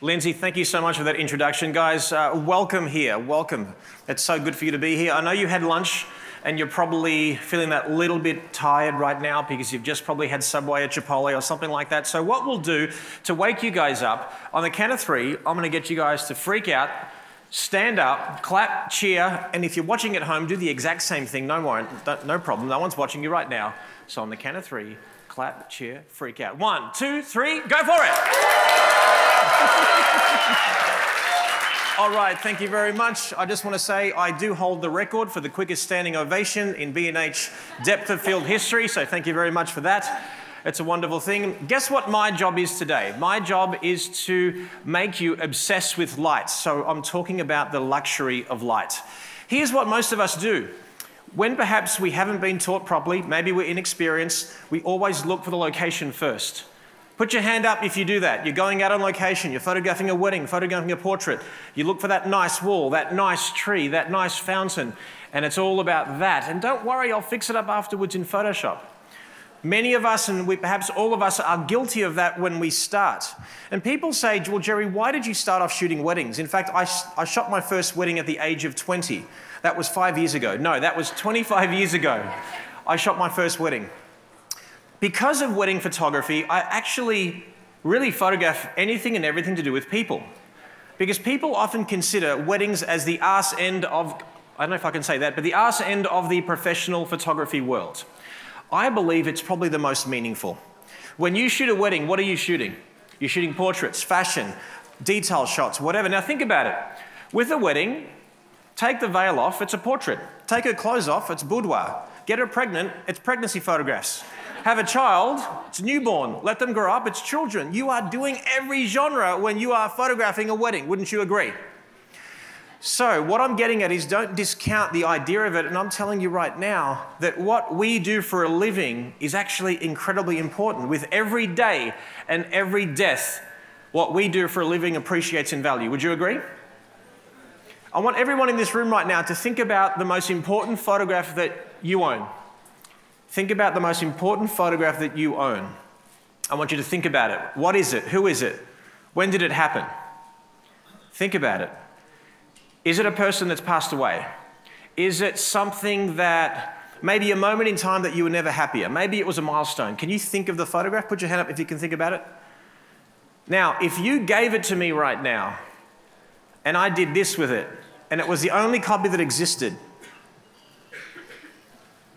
Lindsay, thank you so much for that introduction. Guys, welcome here, welcome. It's so good for you to be here. I know you had lunch and you're probably feeling that little bit tired right now because you've just probably had Subway or Chipotle or something like that. So what we'll do to wake you guys up, on the count of three, I'm gonna get you guys to freak out, stand up, clap, cheer, and if you're watching at home, do the exact same thing, no problem, no one's watching you right now. So on the count of three, clap, cheer, freak out. 1, 2, 3, go for it! All right, thank you very much. I just want to say I do hold the record for the quickest standing ovation in B&H depth of field history, so thank you very much for that. It's a wonderful thing. Guess what my job is today? My job is to make you obsessed with lights, so I'm talking about the luxury of light. Here's what most of us do. When perhaps we haven't been taught properly, maybe we're inexperienced, we always look for the location first. Put your hand up if you do that. You're going out on location, you're photographing a wedding, photographing a portrait. You look for that nice wall, that nice tree, that nice fountain, and it's all about that. And don't worry, I'll fix it up afterwards in Photoshop. Many of us, and perhaps all of us, are guilty of that when we start. And people say, well, Jerry, why did you start off shooting weddings? In fact, I shot my first wedding at the age of 20. That was 5 years ago. No, that was 25 years ago. I shot my first wedding. Because of wedding photography, I actually really photograph anything and everything to do with people. Because people often consider weddings as the arse end of, I don't know if I can say that, but the arse end of the professional photography world. I believe it's probably the most meaningful. When you shoot a wedding, what are you shooting? You're shooting portraits, fashion, detail shots, whatever. Now think about it. With a wedding, take the veil off, it's a portrait. Take her clothes off, it's boudoir. Get her pregnant, it's pregnancy photographs. Have a child, it's newborn. Let them grow up, it's children. You are doing every genre when you are photographing a wedding, wouldn't you agree? So what I'm getting at is don't discount the idea of it, and I'm telling you right now that what we do for a living is actually incredibly important. With every day and every death, what we do for a living appreciates in value. Would you agree? I want everyone in this room right now to think about the most important photograph that you own. Think about the most important photograph that you own. I want you to think about it. What is it? Who is it? When did it happen? Think about it. Is it a person that's passed away? Is it something that, maybe a moment in time that you were never happier? Maybe it was a milestone. Can you think of the photograph? Put your hand up if you can think about it. Now, if you gave it to me right now, and I did this with it, and it was the only copy that existed,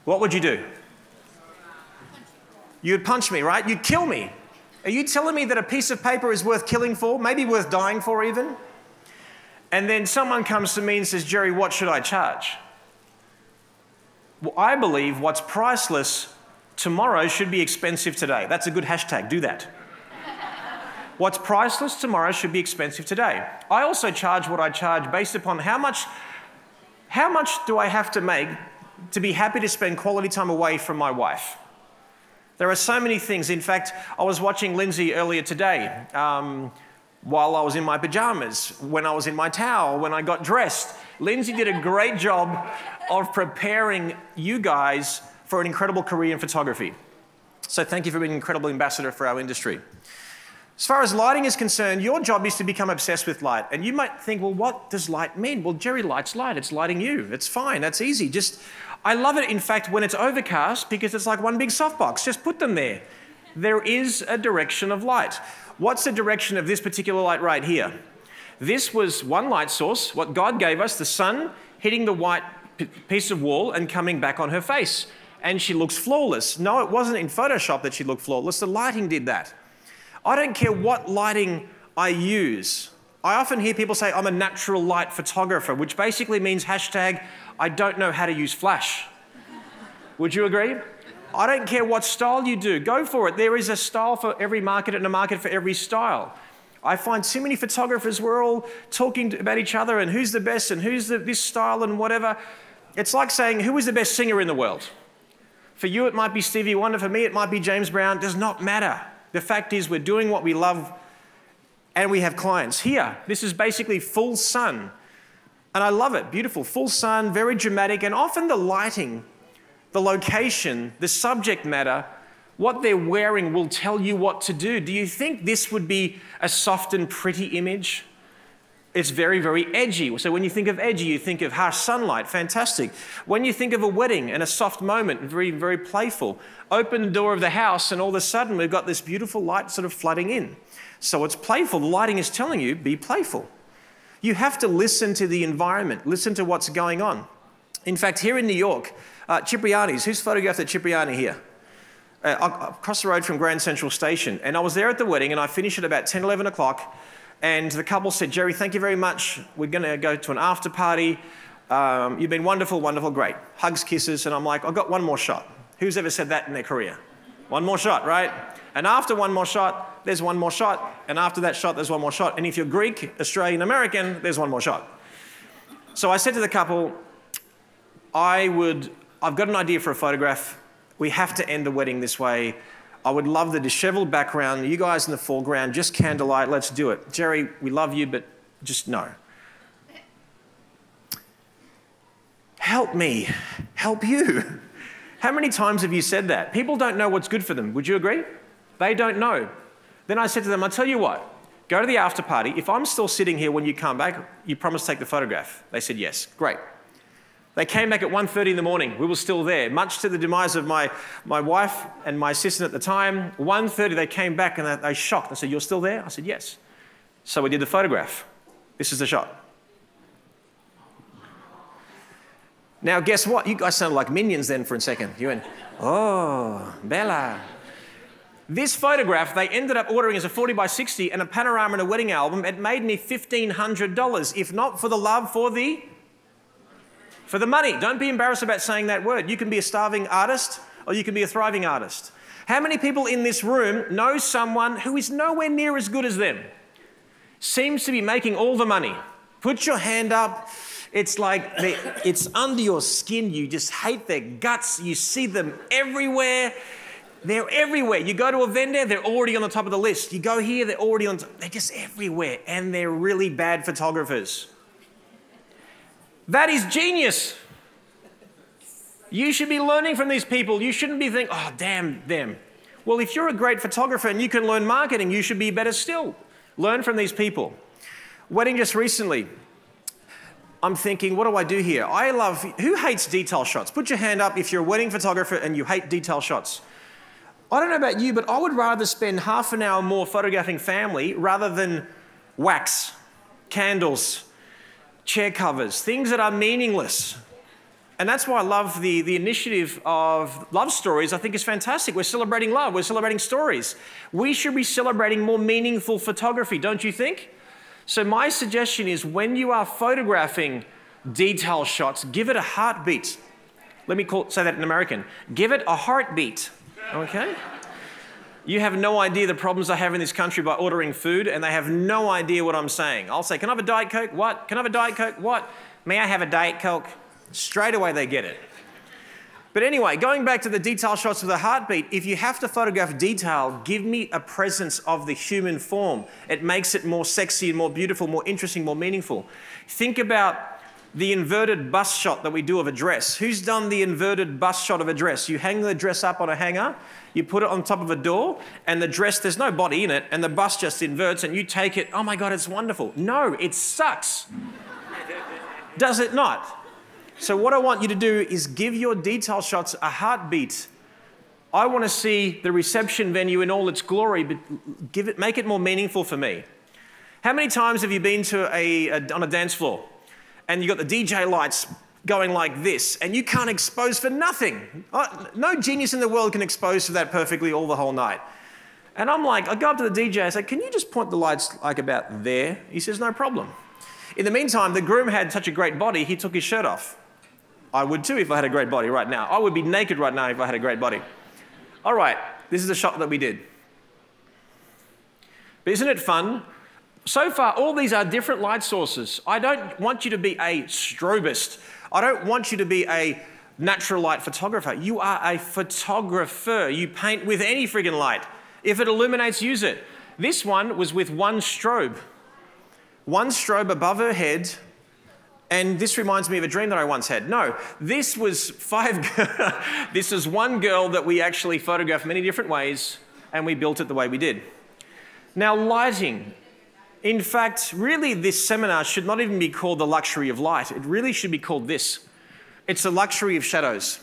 what would you do? You'd punch me, right? You'd kill me. Are you telling me that a piece of paper is worth killing for? Maybe worth dying for even? And then someone comes to me and says, Jerry, what should I charge? Well, I believe what's priceless tomorrow should be expensive today. That's a good hashtag, do that. What's priceless tomorrow should be expensive today. I also charge what I charge based upon how much do I have to make to be happy to spend quality time away from my wife? There are so many things. In fact, I was watching Lindsay earlier today. While I was in my pajamas, when I was in my towel, when I got dressed. Lindsay did a great job of preparing you guys for an incredible career in photography. So thank you for being an incredible ambassador for our industry. As far as lighting is concerned, your job is to become obsessed with light. And you might think, well, what does light mean? Well, Jerry likes light, it's lighting you. It's fine, that's easy. Just, I love it, in fact, when it's overcast because it's like one big softbox, just put them there. There is a direction of light. What's the direction of this particular light right here? This was one light source, what God gave us, the sun hitting the white piece of wall and coming back on her face. And she looks flawless. No, it wasn't in Photoshop that she looked flawless. The lighting did that. I don't care what lighting I use. I often hear people say, I'm a natural light photographer, which basically means hashtag, I don't know how to use flash. Would you agree? I don't care what style you do, go for it. There is a style for every market and a market for every style. I find so many photographers, we're all talking about each other and who's the best and who's this style and whatever. It's like saying, who is the best singer in the world? For you, it might be Stevie Wonder. For me, it might be James Brown. It does not matter. The fact is we're doing what we love and we have clients. Here, this is basically full sun. And I love it, beautiful, full sun, very dramatic, and often the lighting, the location, the subject matter What they're wearing will tell you what to do. Do you think this would be a soft and pretty image? It's very, very edgy. So when you think of edgy, you think of harsh sunlight, fantastic. When you think of a wedding and a soft moment, very, very playful, open the door of the house and all of a sudden we've got this beautiful light sort of flooding in. So it's playful. The lighting is telling you, be playful. You have to listen to the environment, listen to what's going on. In fact, here in New York, Cipriani's, who's photographed at Cipriani here? Across the road from Grand Central Station. And I was there at the wedding and I finished at about 10, 11 o'clock. And the couple said, Jerry, thank you very much. We're going to go to an after party. You've been wonderful, wonderful, great. Hugs, kisses. And I'm like, I've got one more shot. Who's ever said that in their career? One more shot, right? And after one more shot, there's one more shot. And after that shot, there's one more shot. And if you're Greek, Australian, American, there's one more shot. So I said to the couple, I've got an idea for a photograph. We have to end the wedding this way. I would love the disheveled background, you guys in the foreground, just candlelight, let's do it. Jerry, we love you, but just no. Help me, help you. How many times have you said that? People don't know what's good for them, would you agree? They don't know. Then I said to them, I'll tell you what, go to the after party. If I'm still sitting here when you come back, you promise to take the photograph. They said yes, great. They came back at 1:30 in the morning. We were still there, much to the demise of my wife and my assistant at the time. 1:30, they came back and they shocked. They said, you're still there? I said, yes. So we did the photograph. This is the shot. Now, guess what? You guys sounded like minions then for a second. You went, oh, Bella. This photograph, they ended up ordering as a 40x60 and a panorama and a wedding album. It made me $1,500, if not for the love for the money. Don't be embarrassed about saying that word. You can be a starving artist or you can be a thriving artist. How many people in this room know someone who is nowhere near as good as them? Seems to be making all the money. Put your hand up. It's like it's under your skin. You just hate their guts. You see them everywhere. They're everywhere. You go to a vendor, they're already on the top of the list. You go here, they're already on top. They're just everywhere and they're really bad photographers. That is genius. You should be learning from these people. You shouldn't be thinking, oh, damn them. Well, if you're a great photographer and you can learn marketing, you should be better still. Learn from these people. Wedding just recently. I'm thinking, what do I do here? Who hates detail shots? Put your hand up if you're a wedding photographer and you hate detail shots. I don't know about you, but I would rather spend half an hour more photographing family rather than wax, candles, chair covers, things that are meaningless. And that's why I love the initiative of Love Stories. I think it's fantastic. We're celebrating love. We're celebrating stories. We should be celebrating more meaningful photography, don't you think? So my suggestion is when you are photographing detail shots, give it a heartbeat. Let me say that in American. Give it a heartbeat, okay? You have no idea the problems I have in this country by ordering food, and they have no idea what I'm saying. I'll say, can I have a Diet Coke? What? Can I have a Diet Coke? What? May I have a Diet Coke? Straight away they get it. But anyway, going back to the detail shots of the heartbeat, if you have to photograph detail, give me a presence of the human form. It makes it more sexy and more beautiful, more interesting, more meaningful. Think about the inverted bust shot that we do of a dress. Who's done the inverted bust shot of a dress? You hang the dress up on a hanger, you put it on top of a door, and the dress, there's no body in it, and the bust just inverts, and you take it, oh my God, it's wonderful. No, it sucks. Does it not? So what I want you to do is give your detail shots a heartbeat. I want to see the reception venue in all its glory, but make it more meaningful for me. How many times have you been to on a dance floor? And you've got the DJ lights going like this, and you can't expose for nothing. No genius in the world can expose for that perfectly all the whole night. And I'm like, I go up to the DJ, I say, can you just point the lights like about there? He says, no problem. In the meantime, the groom had such a great body, he took his shirt off. I would too if I had a great body right now. I would be naked right now if I had a great body. All right, this is the shot that we did. But isn't it fun? So far, all these are different light sources. I don't want you to be a strobist. I don't want you to be a natural light photographer. You are a photographer. You paint with any friggin' light. If it illuminates, use it. This one was with one strobe above her head And this reminds me of a dream that I once had. No, this was this is one girl that we actually photographed many different ways, and we built it the way we did. Now, lighting. In fact, really, this seminar should not even be called the luxury of light. It really should be called this. It's the luxury of shadows.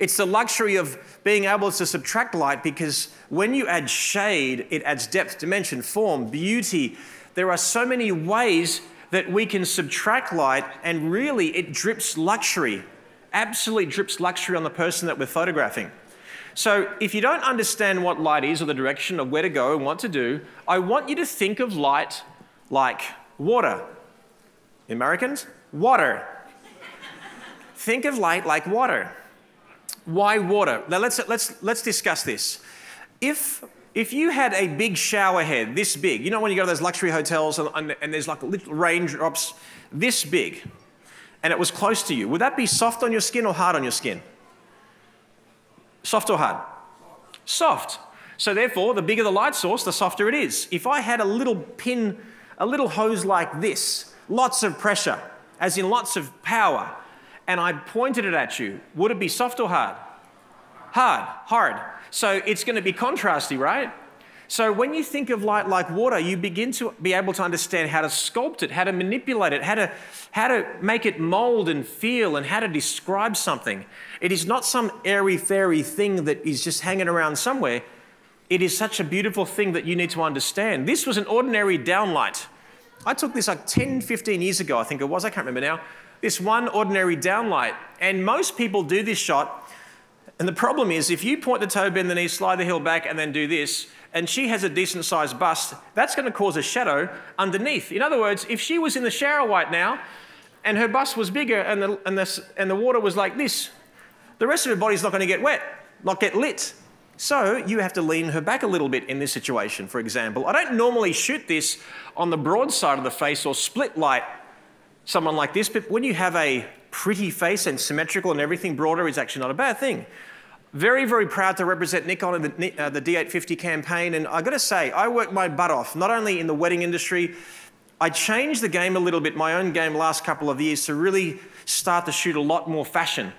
It's the luxury of being able to subtract light, because when you add shade, it adds depth, dimension, form, beauty. There are so many ways that we can subtract light, and really it drips luxury, absolutely drips luxury on the person that we're photographing. So if you don't understand what light is or the direction of where to go and what to do, I want you to think of light like water. Americans, water. Think of light like water. Why water? Now let's discuss this. If you had a big shower head, this big, you know when you go to those luxury hotels and there's like little raindrops this big, and it was close to you, would that be soft on your skin or hard on your skin? Soft or hard? Soft. So therefore, the bigger the light source, the softer it is. If I had a little pin, a little hose like this, lots of pressure, as in lots of power, and I pointed it at you, would it be soft or hard? Hard, hard. So it's going to be contrasty, right? So when you think of light like water, you begin to be able to understand how to sculpt it, how to manipulate it, how to make it mold and feel, and how to describe something. It is not some airy-fairy thing that is just hanging around somewhere. It is such a beautiful thing that you need to understand. This was an ordinary downlight. I took this like 10, 15 years ago, I think it was, I can't remember now. This one ordinary downlight. And most people do this shot, and the problem is if you point the toe, bend the knee, slide the heel back, and then do this, and she has a decent-sized bust, that's going to cause a shadow underneath. In other words, if she was in the shower right now and her bust was bigger and the water was like this, the rest of her body's not going to get wet, not get lit. So you have to lean her back a little bit in this situation, for example. I don't normally shoot this on the broad side of the face or split light someone like this, but when you have a pretty face and symmetrical and everything, broader is actually not a bad thing. Very, very proud to represent Nikon in the D850 campaign, and I've got to say, I worked my butt off, not only in the wedding industry. I changed the game a little bit, my own game last couple of years, to really start to shoot a lot more fashion.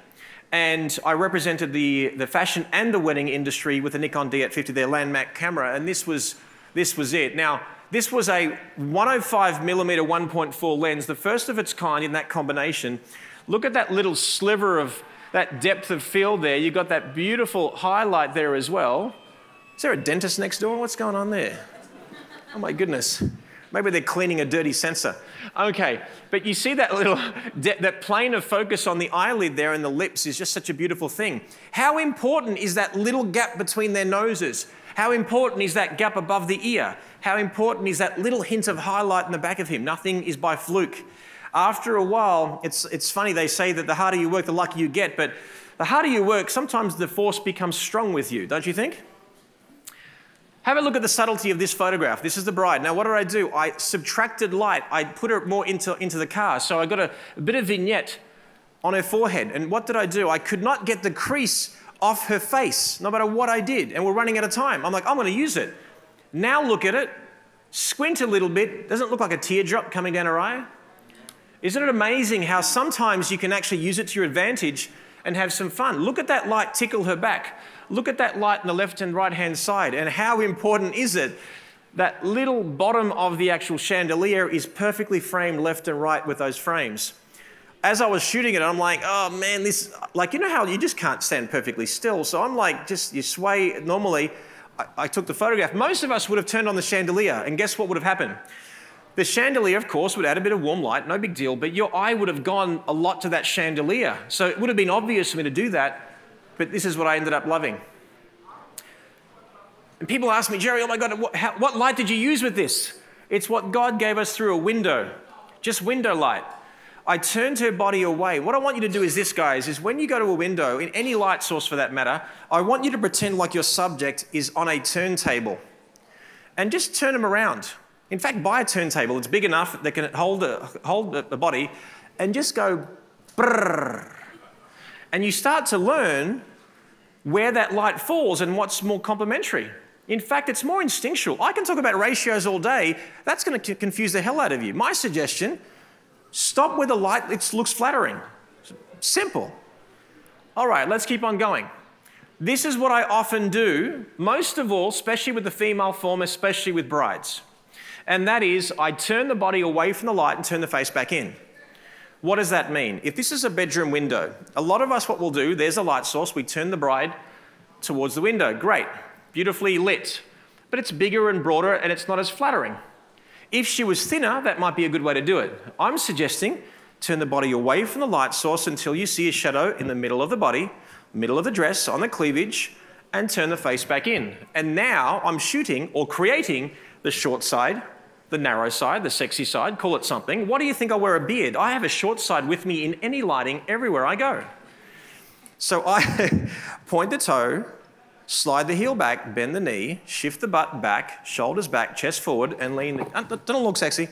And I represented the fashion and the wedding industry with the Nikon D850, their landmark camera, and this was it. Now, this was a 105mm 1.4 lens, the first of its kind in that combination. Look at that little sliver of that depth of field there. You've got that beautiful highlight there as well. Is there a dentist next door? What's going on there? Oh my goodness. Maybe they're cleaning a dirty sensor. Okay, but you see that little, that plane of focus on the eyelid there and the lips is just such a beautiful thing. How important is that little gap between their noses? How important is that gap above the ear? How important is that little hint of highlight in the back of him? Nothing is by fluke. After a while, it's funny, they say that the harder you work, the luckier you get, but the harder you work, sometimes the force becomes strong with you, don't you think? Have a look at the subtlety of this photograph. This is the bride. Now, what did I do? I subtracted light. I put her more into the car, so I got a bit of vignette on her forehead, and what did I do? I could not get the crease off her face, no matter what I did, and we're running out of time. I'm like, I'm going to use it. Now look at it, squint a little bit. Doesn't it look like a teardrop coming down her eye? Isn't it amazing how sometimes you can actually use it to your advantage and have some fun? Look at that light tickle her back. Look at that light on the left and right-hand side, and how important is it? That little bottom of the actual chandelier is perfectly framed left and right with those frames. As I was shooting it, I'm like, oh man, this, like, you know how you just can't stand perfectly still, so I'm like, just, you sway normally. I took the photograph. Most of us would have turned on the chandelier, and guess what would have happened? The chandelier, of course, would add a bit of warm light, no big deal, but your eye would have gone a lot to that chandelier. So it would have been obvious for me to do that, but this is what I ended up loving. And people ask me, Jerry, oh my God, what light did you use with this? It's what God gave us through a window, just window light. I turned her body away. What I want you to do is this, guys, is when you go to a window, in any light source for that matter, I want you to pretend like your subject is on a turntable and just turn them around. In fact, buy a turntable. It's big enough that can hold a body, and just go brrrr. And you start to learn where that light falls and what's more complementary. In fact, it's more instinctual. I can talk about ratios all day. That's going to confuse the hell out of you. My suggestion, Stop where the light looks flattering. Simple. All right, let's keep on going. This is what I often do, most of all, especially with the female form, especially with brides. And that is, I turn the body away from the light and turn the face back in. What does that mean? If this is a bedroom window, a lot of us, what we'll do, there's a light source, we turn the bride towards the window. Great, beautifully lit. But it's bigger and broader and it's not as flattering. If she was thinner, that might be a good way to do it. I'm suggesting turn the body away from the light source until you see a shadow in the middle of the body, middle of the dress, on the cleavage, and turn the face back in. And now I'm shooting or creating the short side, the narrow side, the sexy side, call it something. What do you think? I wear a beard. I have a short side with me in any lighting everywhere I go. So I point the toe, slide the heel back, bend the knee, shift the butt back, shoulders back, chest forward, and lean. Don't look sexy.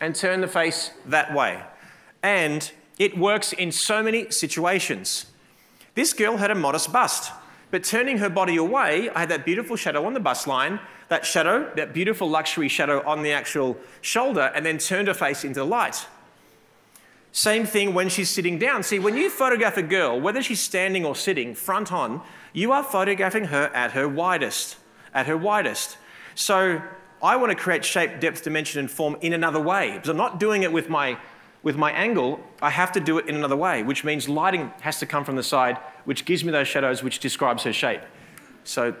And turn the face that way. And it works in so many situations. This girl had a modest bust, but turning her body away, I had that beautiful shadow on the bust line, that shadow, that beautiful luxury shadow on the actual shoulder, and then turned her face into the light. Same thing when she's sitting down. See, when you photograph a girl, whether she's standing or sitting, front on, you are photographing her at her widest, at her widest. So I want to create shape, depth, dimension, and form in another way, because I'm not doing it with my angle. I have to do it in another way, which means lighting has to come from the side, which gives me those shadows, which describes her shape. So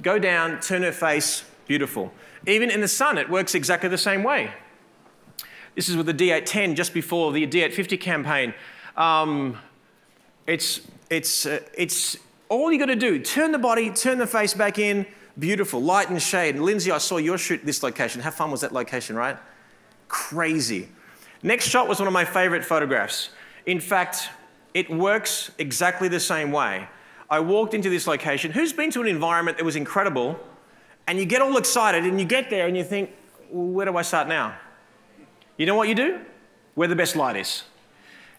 go down, turn her face, beautiful. Even in the sun, it works exactly the same way. This is with the D810 just before the D850 campaign. It's all you got to do. Turn the body, turn the face back in. Beautiful, light and shade. And Lindsay, I saw your shoot this location. How fun was that location, right? Crazy. Next shot was one of my favorite photographs. In fact, it works exactly the same way. I walked into this location. Who's been to an environment that was incredible? And you get all excited and you get there and you think, where do I start now? You know what you do? Where the best light is.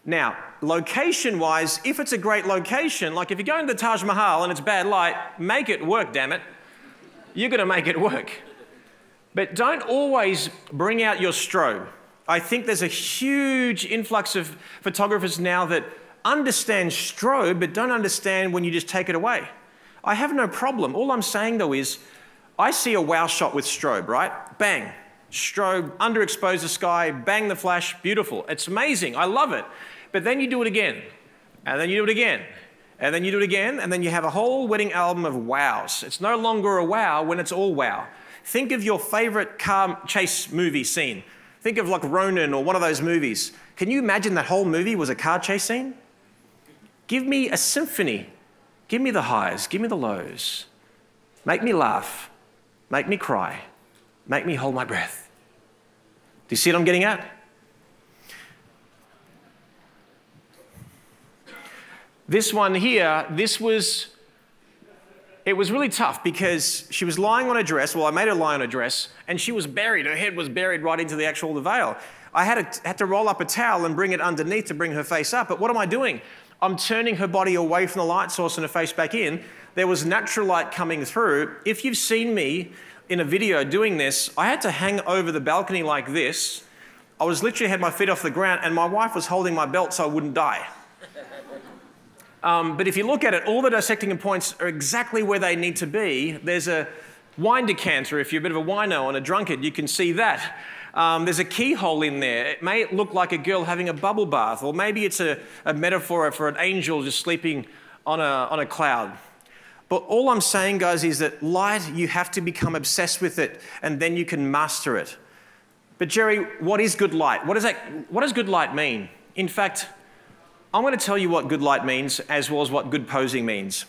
Now, location-wise, if it's a great location, like if you're going to the Taj Mahal and it's bad light, make it work, damn it. You're going to make it work. But don't always bring out your strobe. I think there's a huge influx of photographers now that understand strobe but don't understand when you just take it away. I have no problem. All I'm saying, though, is I see a wow shot with strobe, right? Bang. Strobe, underexpose the sky, bang the flash, beautiful. It's amazing, I love it. But then you do it again, and then you do it again, and then you do it again, and then you have a whole wedding album of wows. It's no longer a wow when it's all wow. Think of your favorite car chase movie scene. Think of like Ronin or one of those movies. Can you imagine that whole movie was a car chase scene? Give me a symphony. Give me the highs, give me the lows. Make me laugh, make me cry. Make me hold my breath. Do you see what I'm getting at? This one here, it was really tough because she was lying on a dress, well, I made her lie on a dress, and she was buried, her head was buried right into the actual veil. I had to roll up a towel and bring it underneath to bring her face up, but what am I doing? I'm turning her body away from the light source and her face back in. There was natural light coming through. If you've seen me in a video doing this, I had to hang over the balcony like this. I was literally had my feet off the ground and my wife was holding my belt so I wouldn't die. But if you look at it, all the dissecting points are exactly where they need to be. There's a wine decanter. If you're a bit of a wino and a drunkard, you can see that. There's a keyhole in there. It may look like a girl having a bubble bath, or maybe it's a metaphor for an angel just sleeping on a cloud. But all I'm saying, guys, is that light, you have to become obsessed with it, and then you can master it. But Jerry, what is good light? What does good light mean? In fact, I'm going to tell you what good light means, as well as what good posing means.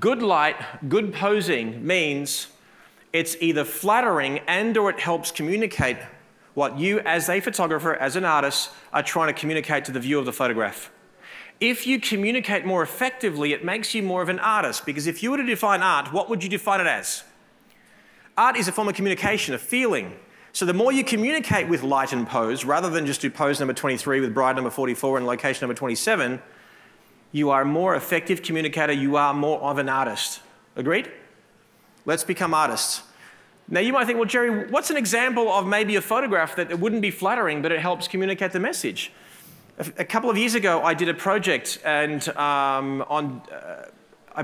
Good light, good posing means it's either flattering and/or it helps communicate what you, as a photographer, as an artist, are trying to communicate to the view of the photograph. If you communicate more effectively, it makes you more of an artist, because if you were to define art, what would you define it as? Art is a form of communication, a feeling. So the more you communicate with light and pose, rather than just do pose number 23 with bride number 44 and location number 27, you are a more effective communicator, you are more of an artist. Agreed? Let's become artists. Now you might think, well, Jerry, what's an example of maybe a photograph that it wouldn't be flattering, but it helps communicate the message? A couple of years ago, I did a project, and I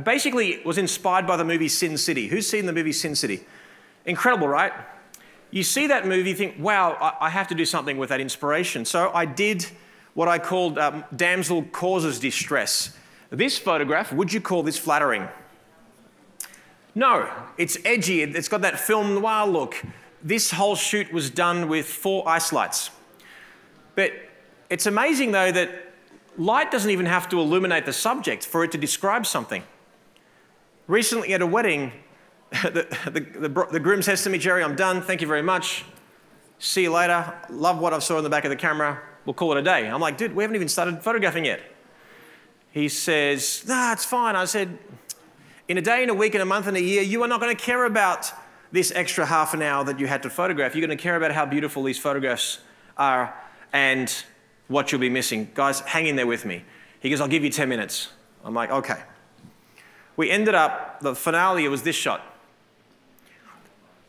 basically was inspired by the movie Sin City. Who's seen the movie Sin City? Incredible, right? You see that movie, you think, wow, I have to do something with that inspiration. So I did what I called damsel causes distress. This photograph, would you call this flattering? No, it's edgy, it's got that film noir look. This whole shoot was done with 4 ice lights. But it's amazing though that light doesn't even have to illuminate the subject for it to describe something. Recently at a wedding, the groom says to me, Jerry, I'm done, thank you very much. See you later, love what I saw in the back of the camera, we'll call it a day. I'm like, dude, we haven't even started photographing yet. He says, nah, it's fine. I said, in a day, in a week, in a month, in a year, you are not going to care about this extra half an hour that you had to photograph. You're going to care about how beautiful these photographs are and what you'll be missing. Guys, hang in there with me. He goes, I'll give you 10 minutes. I'm like, okay. We ended up, the finale was this shot.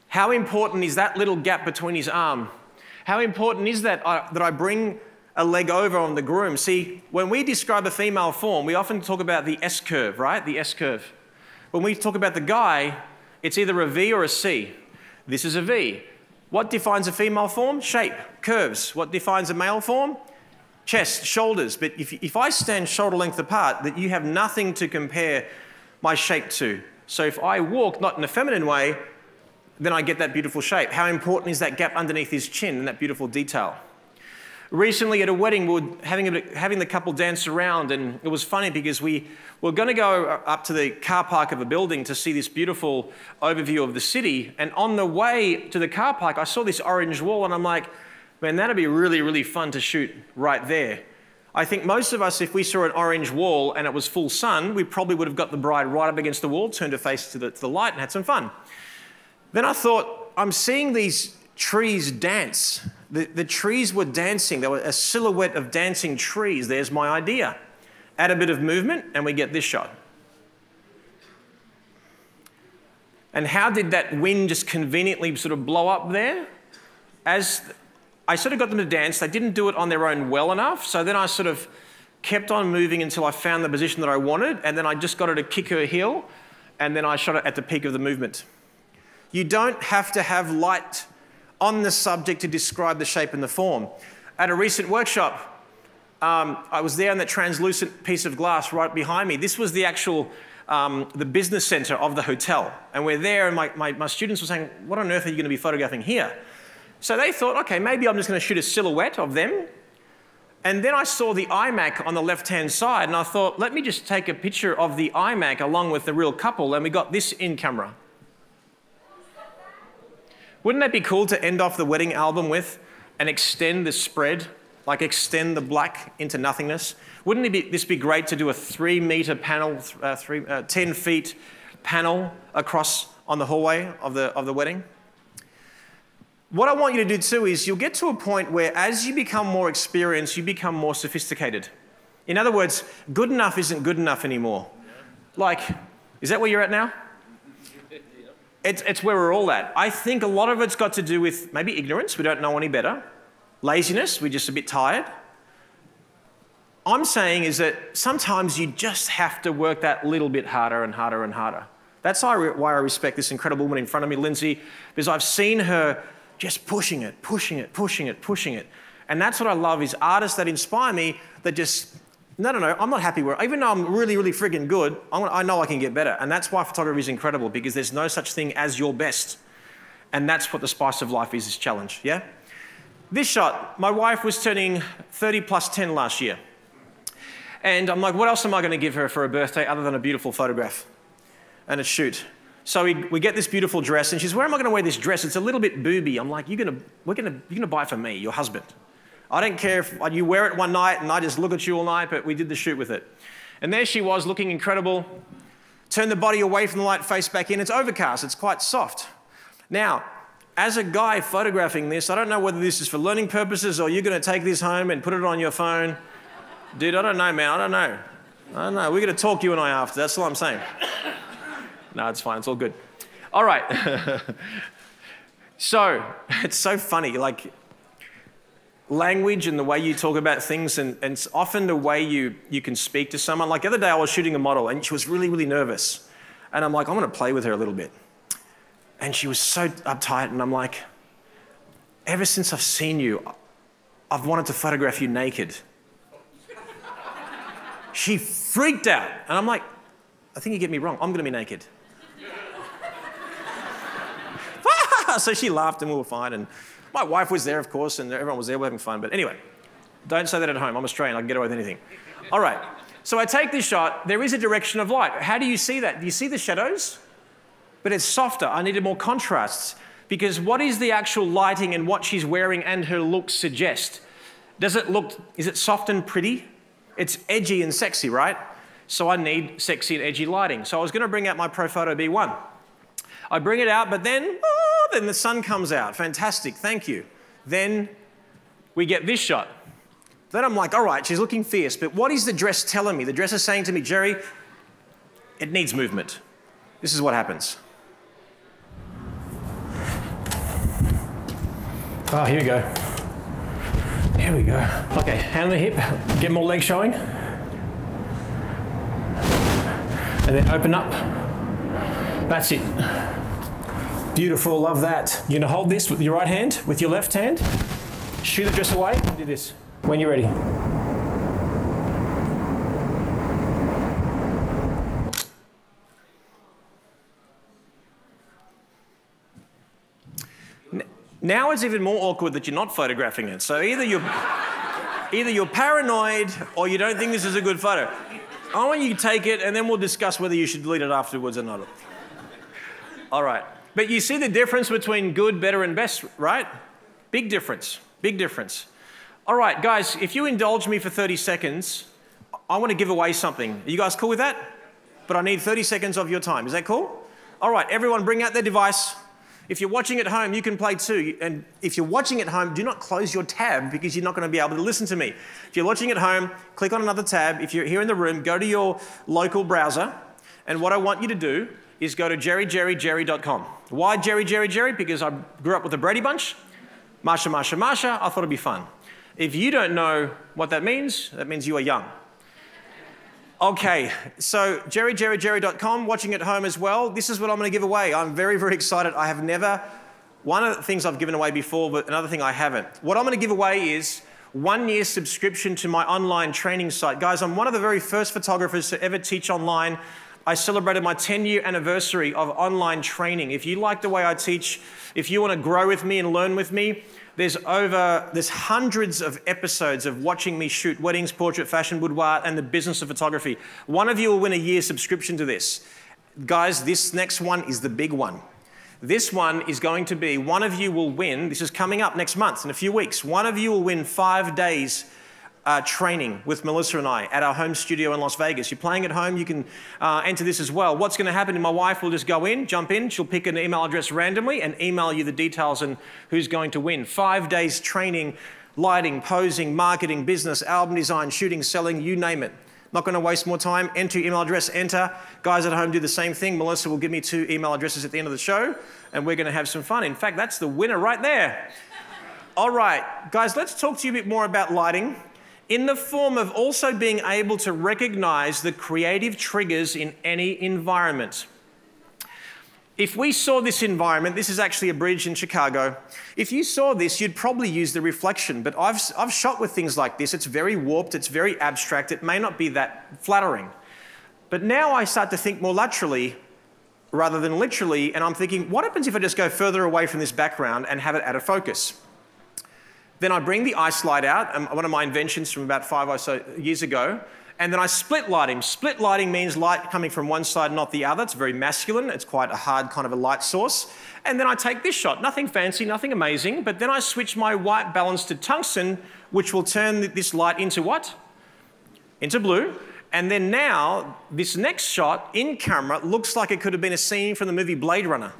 How important is that little gap between his arm? How important is that I bring a leg over on the groom? See, when we describe a female form, we often talk about the S curve, right? The S curve. When we talk about the guy, it's either a V or a C. This is a V. What defines a female form? Shape, curves. What defines a male form? Chest, shoulders. But if I stand shoulder length apart, that you have nothing to compare my shape to. So if I walk, not in a feminine way, then I get that beautiful shape. How important is that gap underneath his chin and that beautiful detail? Recently at a wedding, we were having the couple dance around, and it was funny because we were going to go up to the car park of a building to see this beautiful overview of the city, and on the way to the car park, I saw this orange wall, and I'm like, man, that'd be really, really fun to shoot right there. I think most of us, if we saw an orange wall and it was full sun, we probably would have got the bride right up against the wall, turned her face to the light, and had some fun. Then I thought, I'm seeing these trees dance. The trees were dancing. There were a silhouette of dancing trees. There's my idea. Add a bit of movement, and we get this shot. And how did that wind just conveniently sort of blow up there? As I sort of got them to dance, they didn't do it on their own well enough, so then I sort of kept on moving until I found the position that I wanted, and then I just got her to kick her heel, and then I shot it at the peak of the movement. You don't have to have light on the subject to describe the shape and the form. At a recent workshop, I was there on that translucent piece of glass right behind me. This was the actual, the business center of the hotel. And we're there, and my students were saying, what on earth are you going to be photographing here? So they thought, okay, maybe I'm just going to shoot a silhouette of them. And then I saw the iMac on the left-hand side, and I thought, let me just take a picture of the iMac along with the real couple, and we got this in camera. Wouldn't that be cool to end off the wedding album with and extend the spread, like extend the black into nothingness? Wouldn't this be great to do a 3-meter panel, 10 feet panel across on the hallway of the wedding? What I want you to do too is you'll get to a point where as you become more experienced, you become more sophisticated. In other words, good enough isn't good enough anymore. Like, is that where you're at now? It's where we're all at. I think a lot of it's got to do with maybe ignorance, we don't know any better. Laziness, we're just a bit tired. I'm saying is that sometimes you just have to work that little bit harder and harder and harder. That's why I respect this incredible woman in front of me, Lindsay, because I've seen her just pushing it, pushing it, pushing it, pushing it. And that's what I love is artists that inspire me that just, no, I'm not happy where, even though I'm really, really friggin' good, I know I can get better. And that's why photography is incredible, because there's no such thing as your best. And that's what the spice of life is, this challenge, yeah? This shot, my wife was turning 30+10 last year. And I'm like, what else am I gonna give her for her birthday other than a beautiful photograph and a shoot? So we get this beautiful dress, and she says, where am I gonna wear this dress? It's a little bit booby. I'm like, you're gonna buy it for me, your husband. I don't care if you wear it one night and I just look at you all night, but we did the shoot with it. And there she was, looking incredible. Turn the body away from the light, face back in. It's overcast, it's quite soft. Now, as a guy photographing this, I don't know whether this is for learning purposes or you're going to take this home and put it on your phone. Dude, I don't know, man, I don't know. We're going to talk, you and I, after. That's all I'm saying. No, it's fine, it's all good. All right. So it's so funny, like language and the way you talk about things, and it's often the way you can speak to someone. Like the other day I was shooting a model and she was really, really nervous. And I'm like, I'm gonna play with her a little bit. And she was so uptight, and I'm like, ever since I've seen you, I've wanted to photograph you naked. She freaked out. And I'm like, I think you get me wrong. I'm gonna be naked. So she laughed and we were fine. And my wife was there, of course, and everyone was there. We're having fun. But anyway, don't say that at home. I'm Australian. I can get away with anything. All right. So I take this shot. There is a direction of light. How do you see that? Do you see the shadows? But it's softer. I needed more contrasts. Because what is the actual lighting and what she's wearing and her look suggest? Does it look, is it soft and pretty? It's edgy and sexy, right? So I need sexy and edgy lighting. So I was gonna bring out my Profoto B1. I bring it out, but then the sun comes out. Fantastic, thank you. Then we get this shot. Then I'm like, all right, she's looking fierce, but what is the dress telling me? The dress is saying to me, Jerry, it needs movement. This is what happens. Oh, here we go. Here we go. Okay, hand on the hip, get more leg showing. And then open up. That's it. Beautiful, love that. You're gonna hold this with your right hand, with your left hand. Shoot the dress away and do this when you're ready. Now it's even more awkward that you're not photographing it. So either you're paranoid or you don't think this is a good photo. I want you to take it and then we'll discuss whether you should delete it afterwards or not. All right. But you see the difference between good, better, and best, right? Big difference. Big difference. All right, guys, if you indulge me for 30 seconds, I want to give away something. Are you guys cool with that? But I need 30 seconds of your time. Is that cool? All right, everyone bring out their device. If you're watching at home, you can play too. And if you're watching at home, do not close your tab because you're not going to be able to listen to me. If you're watching at home, click on another tab. If you're here in the room, go to your local browser. And what I want you to do is go to JerryJerryJerry.com. Why JerryJerryJerry? Because I grew up with the Brady Bunch. Marsha, Marsha, Marsha. I thought it'd be fun. If you don't know what that means you are young. Okay, so JerryJerryJerry.com, watching at home as well. This is what I'm going to give away. I'm very, very excited. I have never, one of the things I've given away before, but another thing I haven't. What I'm going to give away is 1 year subscription to my online training site. Guys, I'm one of the very first photographers to ever teach online. I celebrated my 10-year anniversary of online training. If you like the way I teach, if you want to grow with me and learn with me, there's hundreds of episodes of watching me shoot weddings, portrait, fashion, boudoir, and the business of photography. One of you will win a year subscription to this. Guys, this next one is the big one. This one is going to be, one of you will win, this is coming up next month in a few weeks, one of you will win 5 days training with Melissa and I at our home studio in Las Vegas. You're playing at home, you can enter this as well. What's going to happen is my wife will just go in, jump in, she'll pick an email address randomly and email you the details and who's going to win. 5 days training, lighting, posing, marketing, business, album design, shooting, selling, you name it. Not going to waste more time. Enter your email address, enter. Guys at home do the same thing. Melissa will give me 2 email addresses at the end of the show and we're going to have some fun. In fact, that's the winner right there. All right, guys, let's talk to you a bit more about lighting. In the form of also being able to recognize the creative triggers in any environment. If we saw this environment, this is actually a bridge in Chicago. If you saw this, you'd probably use the reflection, but I've shot with things like this. It's very warped, it's very abstract, it may not be that flattering. But now I start to think more laterally rather than literally, and I'm thinking, what happens if I just go further away from this background and have it out of focus? Then I bring the eye slide out, one of my inventions from about 5 or so years ago, and then I split light him. Split lighting means light coming from one side, not the other. It's very masculine. It's quite a hard kind of a light source. And then I take this shot. Nothing fancy, nothing amazing, but then I switch my white balance to tungsten, which will turn this light into what? Into blue. And then now, this next shot in camera looks like it could have been a scene from the movie Blade Runner,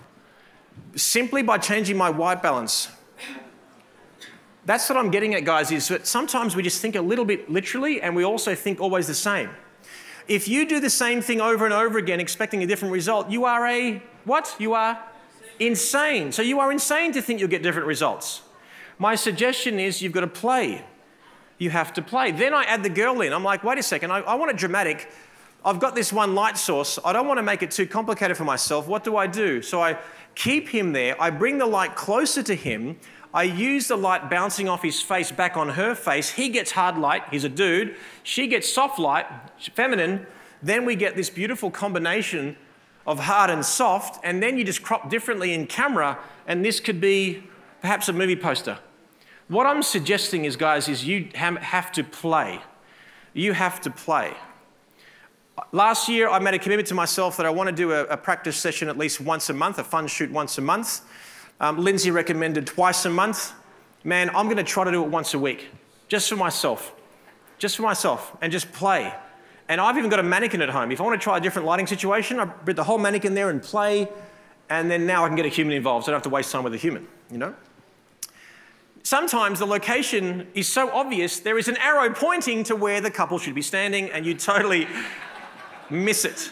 simply by changing my white balance. That's what I'm getting at, guys, is that sometimes we just think a little bit literally and we also think always the same. If you do the same thing over and over again expecting a different result, you are a what? You are Insane. So you are insane to think you'll get different results. My suggestion is you've got to play. You have to play. Then I add the girl in. I'm like, wait a second, I want it dramatic. I've got this one light source. I don't want to make it too complicated for myself. What do I do? So I keep him there. I bring the light closer to him. I use the light bouncing off his face back on her face. He gets hard light. He's a dude. She gets soft light, feminine. Then we get this beautiful combination of hard and soft. And then you just crop differently in camera. And this could be perhaps a movie poster. What I'm suggesting is, guys, is you have to play. You have to play. Last year, I made a commitment to myself that I want to do a practice session at least once a month, a fun shoot once a month. Lindsay recommended twice a month. Man, I'm going to try to do it once a week, just for myself. Just for myself, and just play. And I've even got a mannequin at home. If I want to try a different lighting situation, I put the whole mannequin there and play, and then now I can get a human involved, so I don't have to waste time with a human, you know? Sometimes the location is so obvious, there is an arrow pointing to where the couple should be standing, and you totally miss it.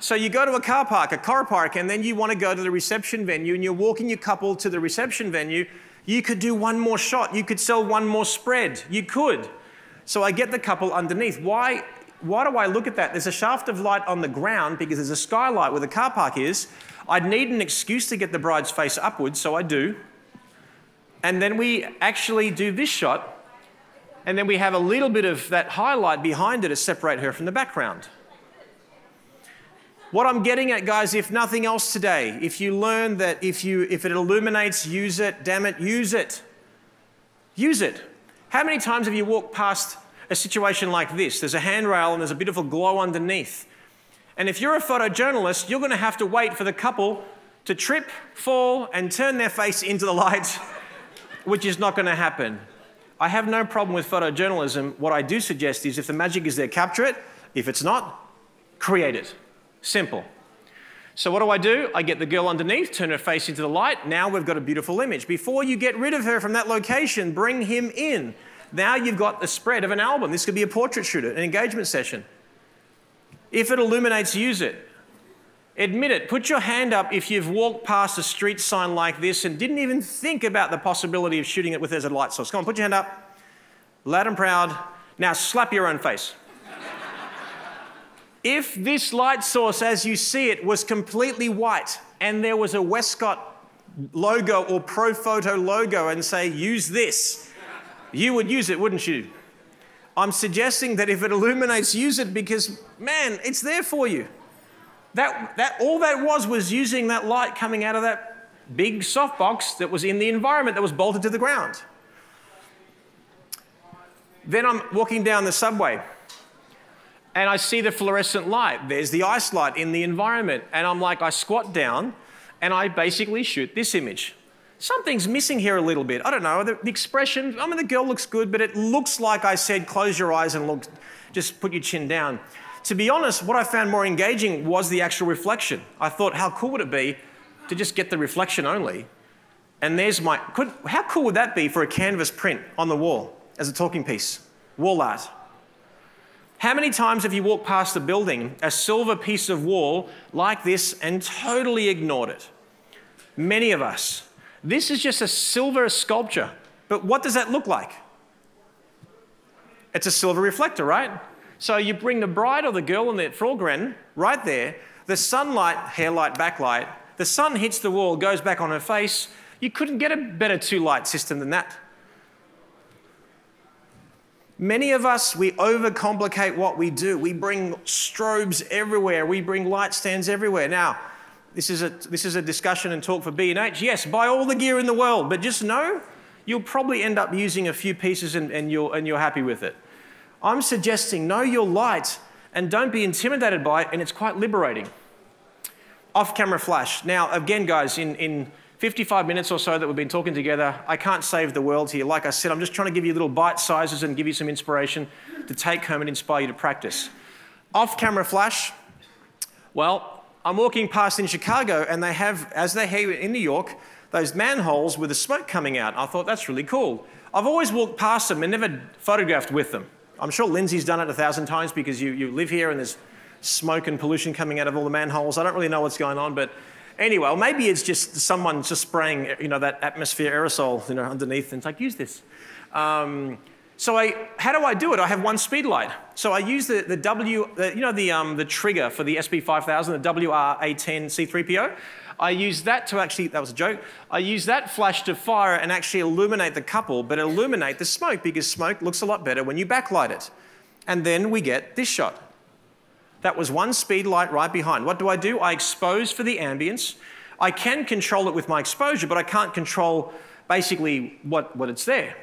So you go to a car park, a car park, and then you want to go to the reception venue, and you're walking your couple to the reception venue. You could do one more shot. You could sell one more spread. You could. So I get the couple underneath. Why do I look at that? There's a shaft of light on the ground because there's a skylight where the car park is. I'd need an excuse to get the bride's face upwards, so I do. And then we actually do this shot. And then we have a little bit of that highlight behind her to separate her from the background. What I'm getting at, guys, if nothing else today, if you learn that if it illuminates, use it, damn it, use it. Use it. How many times have you walked past a situation like this? There's a handrail and there's a beautiful glow underneath. And if you're a photojournalist, you're going to have to wait for the couple to trip, fall, and turn their face into the light, which is not going to happen. I have no problem with photojournalism. What I do suggest is if the magic is there, capture it. If it's not, create it. Simple. So what do? I get the girl underneath, turn her face into the light. Now we've got a beautiful image. Before you get rid of her from that location, bring him in. Now you've got the spread of an album. This could be a portrait shoot, an engagement session. If it illuminates, use it. Admit it. Put your hand up if you've walked past a street sign like this and didn't even think about the possibility of shooting it with as a light source. Come on, put your hand up. Loud and proud. Now slap your own face. If this light source as you see it was completely white and there was a Westcott logo or Profoto logo and say, use this, you would use it, wouldn't you? I'm suggesting that if it illuminates, use it because, man, it's there for you. All that was using that light coming out of that big softbox that was in the environment that was bolted to the ground. Then I'm walking down the subway and I see the fluorescent light. There's the ice light in the environment. And I'm like, I squat down and I basically shoot this image. Something's missing here a little bit. I don't know, the expression, I mean, the girl looks good, but it looks like I said, close your eyes and look, just put your chin down. To be honest, what I found more engaging was the actual reflection. I thought, how cool would it be to just get the reflection only? And there's my, how cool would that be for a canvas print on the wall as a talking piece? Wall art. How many times have you walked past the building, a silver piece of wall like this, and totally ignored it? Many of us. This is just a silver sculpture, but what does that look like? It's a silver reflector, right? So you bring the bride or the girl in the foreground right there, the sunlight, hairlight, backlight, the sun hits the wall, goes back on her face. You couldn't get a better two-light system than that. Many of us, we overcomplicate what we do. We bring strobes everywhere. We bring light stands everywhere. Now, this is a discussion and talk for B&H. Yes, buy all the gear in the world, but just know you'll probably end up using a few pieces and you're happy with it. I'm suggesting know your light and don't be intimidated by it, and it's quite liberating. Off-camera flash. Now, again, guys, in 55 minutes or so that we've been talking together, I can't save the world here. Like I said, I'm just trying to give you little bite sizes and give you some inspiration to take home and inspire you to practice. Off-camera flash. Well, I'm walking past in Chicago, and they have, as they have in New York, those manholes with the smoke coming out. I thought, that's really cool. I've always walked past them and never photographed with them. I'm sure Lindsay's done it 1,000 times because you live here and there's smoke and pollution coming out of all the manholes. I don't really know what's going on, but Anyway, well, maybe it's just someone just spraying, you know, that atmosphere aerosol, you know, underneath, and it's like, use this. How do I do it? I have one speed light. So I use the trigger for the SB5000, the WR810 C3PO. I use that to actually, that was a joke, I use that flash to fire and actually illuminate the couple, but illuminate the smoke, because smoke looks a lot better when you backlight it. And then we get this shot. That was one speed light right behind. What do? I expose for the ambience. I can control it with my exposure, but I can't control basically what it's there.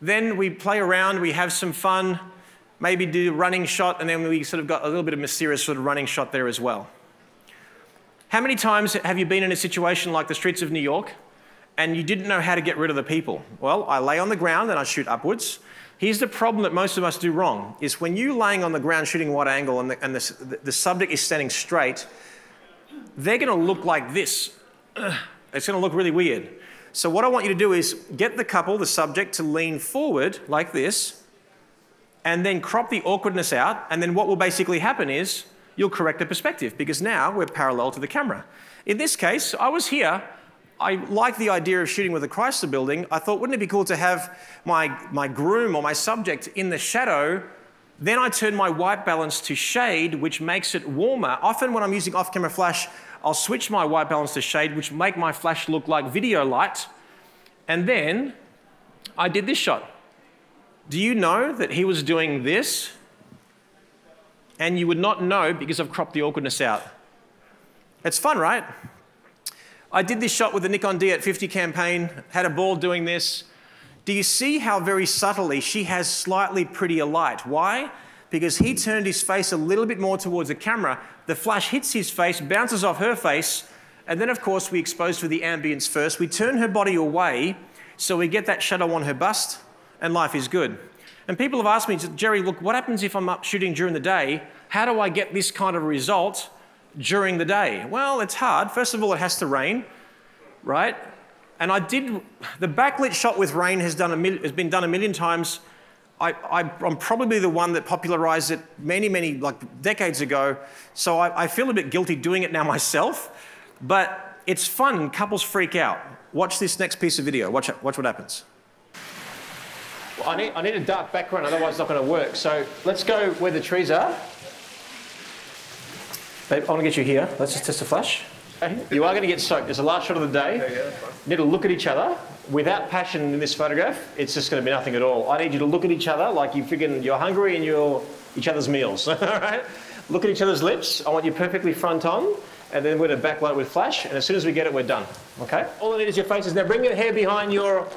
Then we play around, we have some fun, maybe do a running shot, and then we sort of got a little bit of mysterious sort of running shot there as well. How many times have you been in a situation like the streets of New York and you didn't know how to get rid of the people? Well, I lay on the ground and I shoot upwards. Here's the problem that most of us do wrong, is when you're laying on the ground shooting wide angle and the subject is standing straight, they're gonna look like this. It's gonna look really weird. So what I want you to do is get the couple, the subject, to lean forward like this, and then crop the awkwardness out, and then what will basically happen is you'll correct the perspective, because now we're parallel to the camera. In this case, I was here. I liked the idea of shooting with a Chrysler building. I thought, wouldn't it be cool to have my groom or my subject in the shadow? Then I turn my white balance to shade, which makes it warmer. Often when I'm using off-camera flash, I'll switch my white balance to shade, which make my flash look like video light. And then I did this shot. Do you know that he was doing this? And you would not know because I've cropped the awkwardness out. It's fun, right? I did this shot with the Nikon D850 campaign, had a ball doing this. Do you see how very subtly she has slightly prettier light? Why? Because he turned his face a little bit more towards the camera, the flash hits his face, bounces off her face, and then of course we expose for the ambience first. We turn her body away, so we get that shadow on her bust, and life is good. And people have asked me, Jerry, look, what happens if I'm up shooting during the day? How do I get this kind of result during the day? Well, it's hard. First of all, it has to rain, right? And the backlit shot with rain has been done a million times. I'm probably the one that popularized it many, like decades ago. So I feel a bit guilty doing it now myself, but it's fun and couples freak out. Watch this next piece of video. Watch what happens. I need a dark background, otherwise it's not going to work. So let's go where the trees are. Babe, I want to get you here. Let's just test the flash. You are going to get soaked. It's the last shot of the day. You need to look at each other. Without passion in this photograph, it's just going to be nothing at all. I need you to look at each other like you figured you're hungry and you're each other's meals. All right? Look at each other's lips. I want you perfectly front on. And then we're going to backlight with flash. And as soon as we get it, we're done. Okay? All I need is your faces. Now bring your hair behind your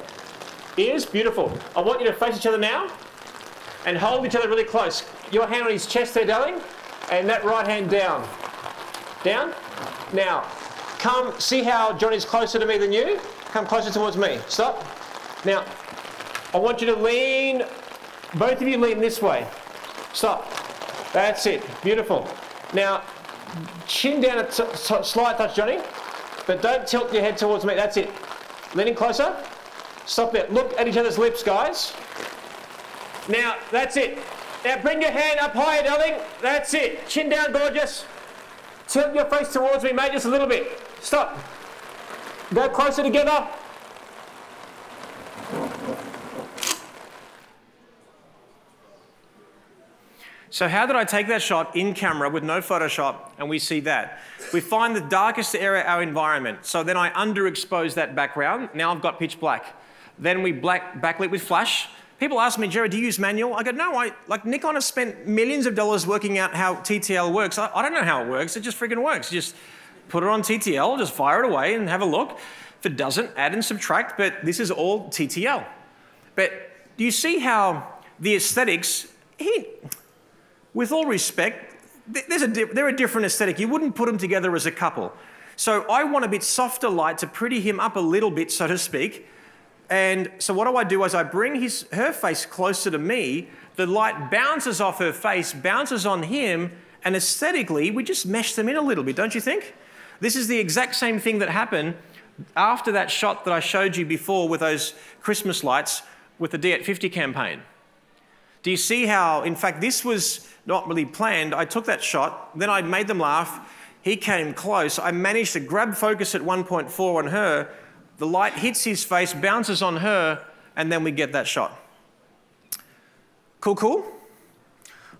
ears, beautiful. I want you to face each other now and hold each other really close. Your hand on his chest there, darling, and that right hand down. Down. Now, come see how Johnny's closer to me than you. Come closer towards me. Stop. Now, I want you to lean, both of you lean this way. Stop. That's it. Beautiful. Now, chin down a slight touch, Johnny, but don't tilt your head towards me. That's it. Leaning closer. Stop there. Look at each other's lips, guys. Now, that's it. Now, bring your hand up higher, darling. That's it. Chin down, gorgeous. Tilt your face towards me, mate, just a little bit. Stop. Go closer together. So how did I take that shot in camera with no Photoshop, and we see that? We find the darkest area of our environment. So then I underexpose that background. Now I've got pitch black. Then we backlit with flash. People ask me, Jerry, do you use manual? I go, no, like Nikon has spent millions of dollars working out how TTL works. I don't know how it works. It just freaking works. You just put it on TTL, just fire it away and have a look. If it doesn't, add and subtract, but this is all TTL. But do you see how the aesthetics, with all respect, they're a different aesthetic. You wouldn't put them together as a couple. So I want a bit softer light to pretty him up a little bit, so to speak. And so what do is I bring her face closer to me, the light bounces off her face, bounces on him, and aesthetically, we just mesh them in a little bit, don't you think? This is the exact same thing that happened after that shot that I showed you before with those Christmas lights with the D850 campaign. Do you see how, in fact, this was not really planned. I took that shot, then I made them laugh. He came close. I managed to grab focus at 1.4 on her. The light hits his face, bounces on her, and then we get that shot. Cool, cool?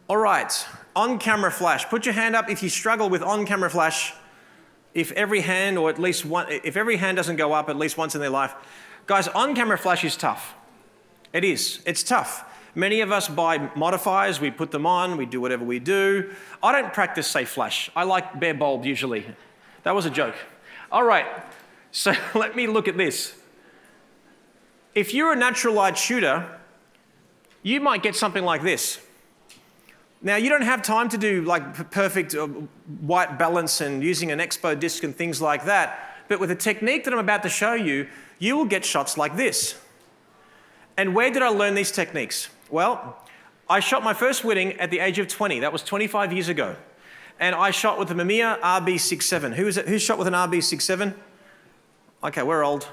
All right, on-camera flash. Put your hand up if you struggle with on-camera flash. If every hand, or at least one, if every hand doesn't go up at least once in their life. Guys, on-camera flash is tough. It is, it's tough. Many of us buy modifiers, we put them on, we do whatever we do. I don't practice safe flash. I like bare bulb usually. That was a joke. All right, so let me look at this. If you're a natural light shooter, you might get something like this. Now, you don't have time to do like perfect white balance and using an expo disc and things like that, but with the technique that I'm about to show you, you will get shots like this. And where did I learn these techniques? Well, I shot my first wedding at the age of 20. That was 25 years ago. And I shot with the Mamiya RB67. Who is it? Who shot with an RB67? Okay, we're old.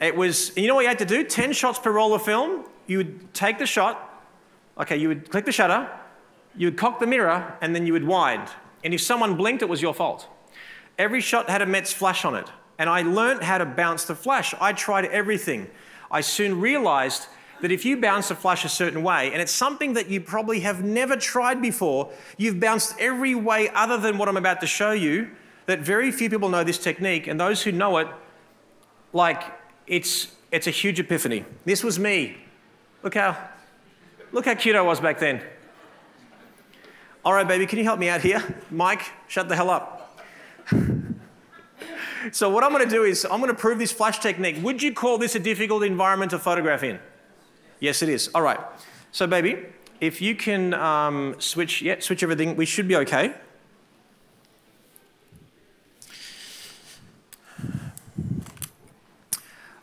It was, and you know what you had to do? 10 shots per roll of film. You would take the shot. Okay, you would click the shutter. You would cock the mirror, and then you would wide. And if someone blinked, it was your fault. Every shot had a Metz flash on it. And I learned how to bounce the flash. I tried everything. I soon realized that if you bounce a flash a certain way, and it's something that you probably have never tried before, you've bounced every way other than what I'm about to show you, that very few people know this technique, and those who know it, like, it's a huge epiphany. This was me. Look how cute I was back then. All right, baby, can you help me out here? Mike, shut the hell up. So what I'm going to do is I'm going to prove this flash technique. Would you call this a difficult environment to photograph in? Yes, it is. All right. So, baby, if you can switch everything, we should be okay.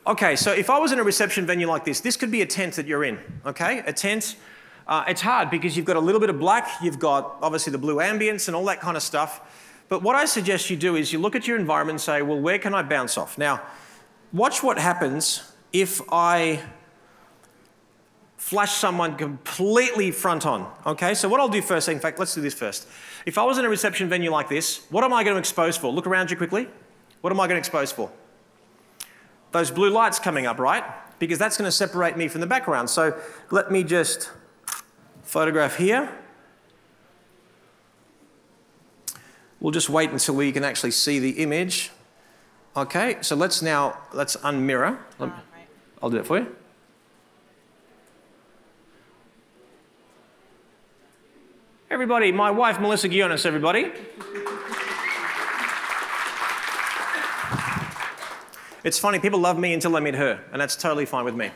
Okay, so if I was in a reception venue like this, this could be a tent that you're in, okay? A tent. It's hard because you've got a little bit of black. You've got, obviously, the blue ambience and all that kind of stuff. But what I suggest you do is you look at your environment and say, well, where can I bounce off? Now, watch what happens if I flash someone completely front on, okay? So what I'll do first, in fact, let's do this first. If I was in a reception venue like this, what am I going to expose for? Look around you quickly. What am I going to expose for? Those blue lights coming up, right? Because that's going to separate me from the background. So let me just photograph here. We'll just wait until we can actually see the image. Okay, so let's unmirror. I'll do it for you. Everybody, my wife, Melissa Ghionis, everybody. It's funny, people love me until they meet her, and that's totally fine with me.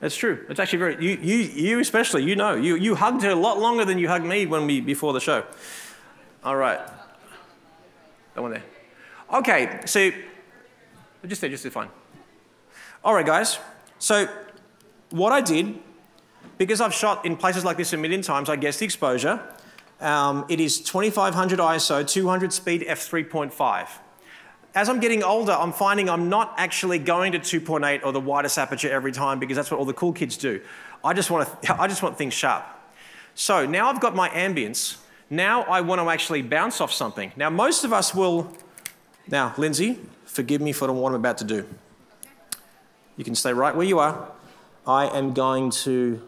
It's true, it's actually very, you especially, you know, you hugged her a lot longer than you hugged me before the show. All right, that one there. Okay, so just there, fine. All right, guys. So what I did, because I've shot in places like this a million times, I guessed the exposure. It is 2500 ISO, 200 speed, f3.5. As I'm getting older, I'm finding I'm not actually going to 2.8 or the widest aperture every time because that's what all the cool kids do. I just want things sharp. So now I've got my ambience. Now I want to actually bounce off something. Now most of us will, now Lindsay, forgive me for what I'm about to do. You can stay right where you are. I am going to,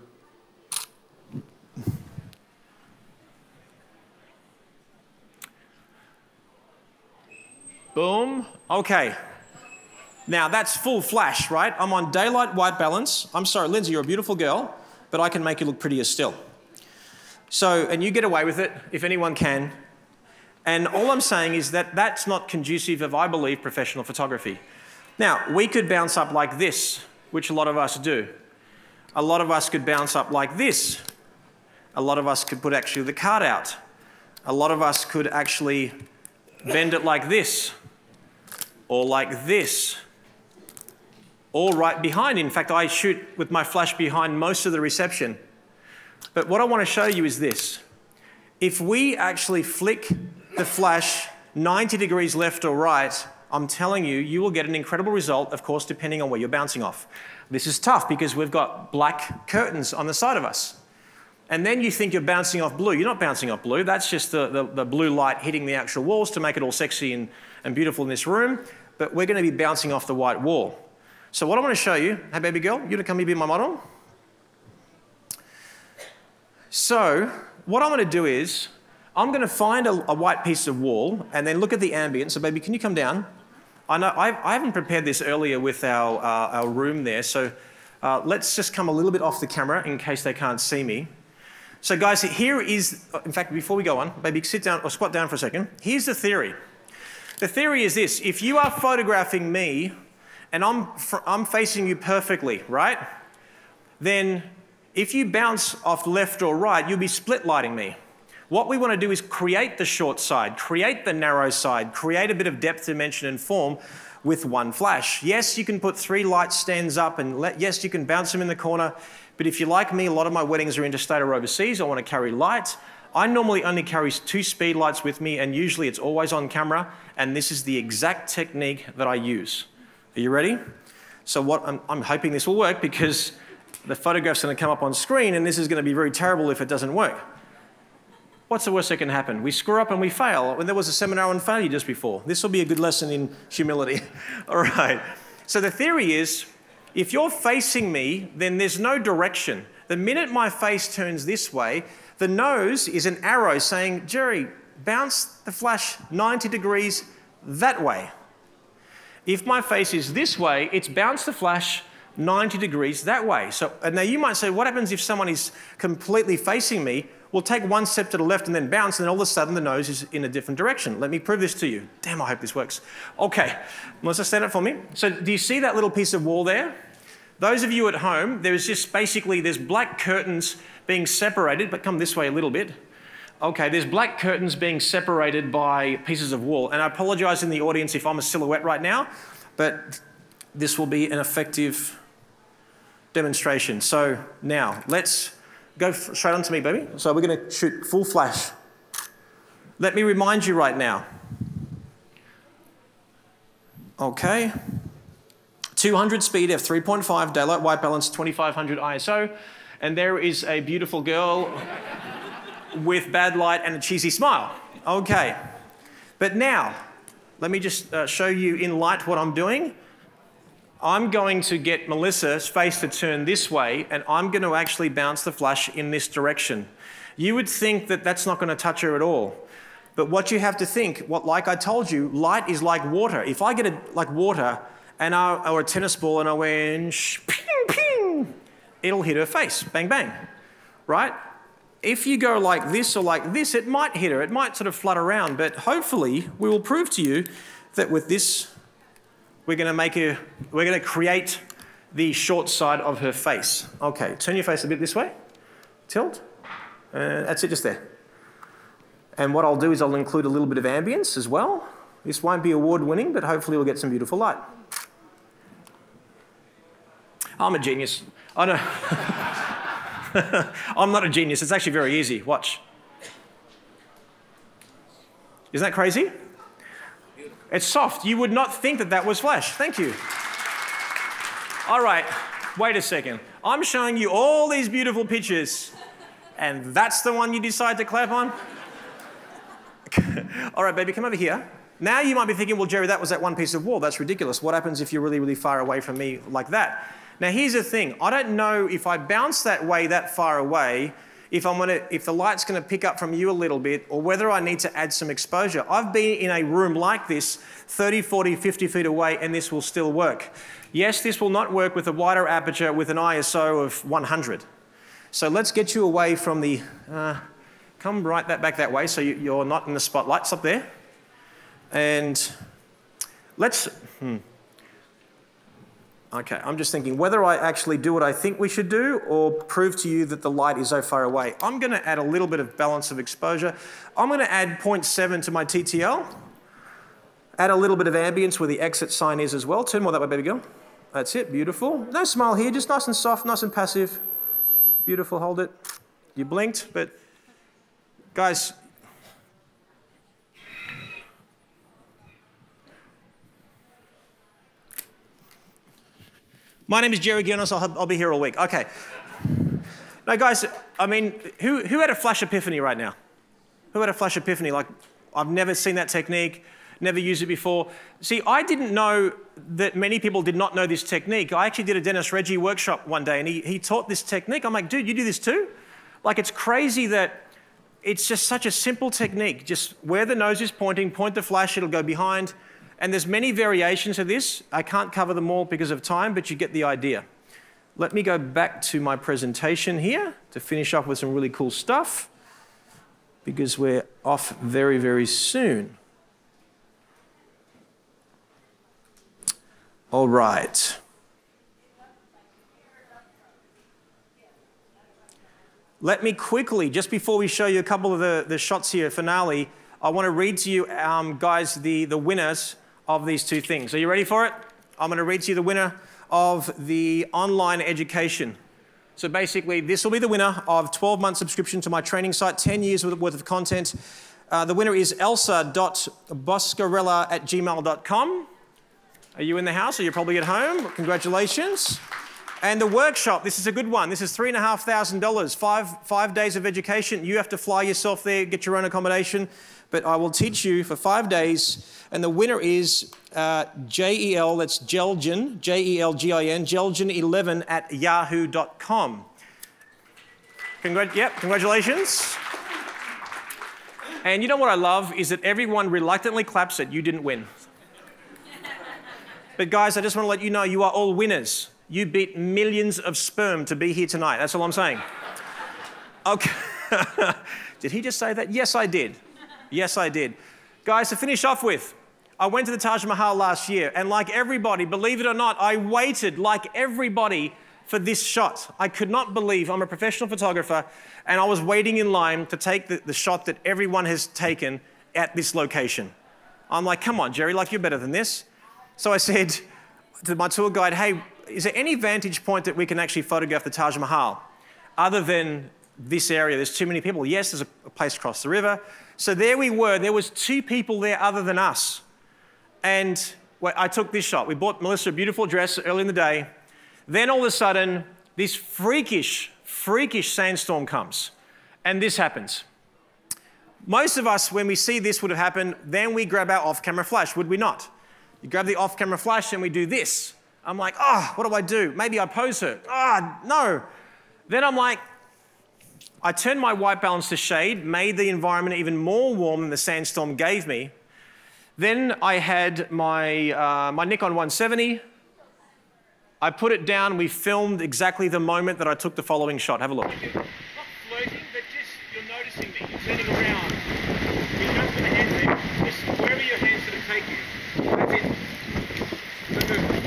boom, okay. Now that's full flash, right? I'm on daylight white balance. I'm sorry, Lindsay, you're a beautiful girl, but I can make you look prettier still. So, and you get away with it, if anyone can. And all I'm saying is that that's not conducive of, I believe, professional photography. Now, we could bounce up like this, which a lot of us do. A lot of us could bounce up like this. A lot of us could put actually the card out. A lot of us could actually bend it like this, or like this, or right behind. In fact, I shoot with my flash behind most of the reception. But what I want to show you is this. If we actually flick the flash 90 degrees left or right, I'm telling you, you will get an incredible result, of course, depending on where you're bouncing off. This is tough because we've got black curtains on the side of us. And then you think you're bouncing off blue. You're not bouncing off blue. That's just the blue light hitting the actual walls to make it all sexy and beautiful in this room. But we're going to be bouncing off the white wall. So what I want to show you, hey, baby girl, you to come here be my model? So what I'm going to do is I'm going to find a white piece of wall and then look at the ambience. So baby, can you come down? I know I haven't prepared this earlier with our room there. So let's just come a little bit off the camera in case they can't see me. So guys, here is, in fact, before we go on, baby, sit down or squat down for a second. Here's the theory. The theory is this: if you are photographing me and I'm facing you perfectly, right? Then if you bounce off left or right, you'll be split lighting me. What we want to do is create the short side, create the narrow side, create a bit of depth, dimension, and form with one flash. Yes, you can put three light stands up and yes, you can bounce them in the corner. But if you're like me, a lot of my weddings are interstate or overseas. I want to carry lights. I normally only carry 2 speed lights with me, and usually it's always on camera. And this is the exact technique that I use. Are you ready? So what I'm hoping this will work, because the photograph's going to come up on screen, and this is going to be very terrible if it doesn't work. What's the worst that can happen? We screw up and we fail. When there was a seminar on failure just before. This will be a good lesson in humility. All right. So the theory is, if you're facing me, then there's no direction. The minute my face turns this way, the nose is an arrow saying, Jerry, bounce the flash 90 degrees that way. If my face is this way, it's bounce the flash 90 degrees that way. So, and now you might say, what happens if someone is completely facing me? We'll take one step to the left and then bounce, and then all of a sudden the nose is in a different direction. Let me prove this to you. Damn, I hope this works. Okay, Melissa, stand up for me. So do you see that little piece of wall there? Those of you at home, there's just basically, there's black curtains being separated, but come this way a little bit. Okay, there's black curtains being separated by pieces of wall. And I apologize in the audience if I'm a silhouette right now, but this will be an effective demonstration. So now, let's go straight onto me, baby. So we're going to shoot full flash. Let me remind you right now. Okay. 200 speed, f3.5, daylight white balance, 2500 ISO, and there is a beautiful girl with bad light and a cheesy smile. Okay, but now, let me just show you in light what I'm doing. I'm going to get Melissa's face to turn this way, and I'm going to actually bounce the flash in this direction. You would think that that's not going to touch her at all. But what you have to think, like I told you, light is like water. If I get like water, and or a tennis ball, and I went, ping, ping, it'll hit her face, bang, bang, right? If you go like this or like this, it might hit her, it might sort of flutter around, but hopefully we will prove to you that with this, we're gonna create the short side of her face. Okay, turn your face a bit this way, tilt, that's it, just there. And what I'll do is I'll include a little bit of ambience as well. This won't be award-winning, but hopefully we'll get some beautiful light. I'm a genius. I know. I'm not a genius. It's actually very easy. Watch. Isn't that crazy? It's soft. You would not think that that was flash. Thank you. All right. Wait a second. I'm showing you all these beautiful pictures, and that's the one you decide to clap on? All right, baby, come over here. Now you might be thinking, well, Jerry, that was that one piece of wall. That's ridiculous. What happens if you're really, really far away from me like that? Now, here's the thing. I don't know if I bounce that way that far away, if the light's going to pick up from you a little bit, or whether I need to add some exposure. I've been in a room like this 30, 40, 50 feet away, and this will still work. Yes, this will not work with a wider aperture with an ISO of 100. So let's get you away from the... come right back that way so you're not in the spotlight. Stop there. And let's... Okay, I'm just thinking whether I actually do what I think we should do or prove to you that the light is so far away. I'm going to add a little bit of balance of exposure. I'm going to add 0.7 to my TTL. Add a little bit of ambience where the exit sign is as well. Turn more that way, baby girl. That's it, beautiful. No smile here, just nice and soft, nice and passive. Beautiful, hold it. You blinked, but guys... My name is Jerry Ghionis. I'll be here all week. Okay. No, guys, I mean, who had a flash epiphany right now? Who had a flash epiphany? Like, I've never seen that technique, never used it before. See, I didn't know that many people did not know this technique. I actually did a Dennis Reggie workshop one day, and he taught this technique. I'm like, dude, you do this too? Like, it's crazy that it's just such a simple technique. Just where the nose is pointing, point the flash, it'll go behind. And there's many variations of this. I can't cover them all because of time, but you get the idea. Let me go back to my presentation here to finish off with some really cool stuff, because we're off very, very soon. All right. Let me quickly, just before we show you a couple of the shots here, finale, I want to read to you guys the winners of these two things. Are you ready for it? I'm going to read to you the winner of the online education. So basically, this will be the winner of 12-month subscription to my training site, 10 years worth of content. The winner is elsa.boscarella@gmail.com. Are you in the house or you're probably at home? Congratulations. And the workshop, this is a good one. This is $3,500, five days of education. You have to fly yourself there, get your own accommodation, but I will teach you for 5 days. And the winner is J-E-L, that's Jelgin, J-E-L-G-I-N, Jelgin11@yahoo.com. Congratulations. And you know what I love is that everyone reluctantly claps that you didn't win. But guys, I just want to let you know you are all winners. You beat millions of sperm to be here tonight. That's all I'm saying. Okay. Did he just say that? Yes, I did. Yes, I did. Guys, to finish off with, I went to the Taj Mahal last year, and like everybody, believe it or not, I waited like everybody for this shot. I could not believe, I'm a professional photographer, and I was waiting in line to take the shot that everyone has taken at this location. I'm like, come on, Jerry, like you're better than this. So I said to my tour guide, hey, is there any vantage point that we can actually photograph the Taj Mahal other than this area? There's too many people. Yes, there's a place across the river. So there we were. There was two people there other than us. And well, I took this shot. We bought Melissa a beautiful dress early in the day. Then all of a sudden, this freakish sandstorm comes. And this happens. Most of us, when we see this would have happened, then we grab our off-camera flash, would we not? You grab the off-camera flash and we do this. I'm like, oh, what do? Maybe I pose her. Ah, oh, no. Then I'm like, I turned my white balance to shade, made the environment even more warm than the sandstorm gave me. Then I had my, my Nikon 170. I put it down. We filmed exactly the moment that I took the following shot. Have a look. Not flirting, but just you're noticing me. You're turning around. You don't put a hand there. Just wherever your hand's going to take you. That's it. Remove.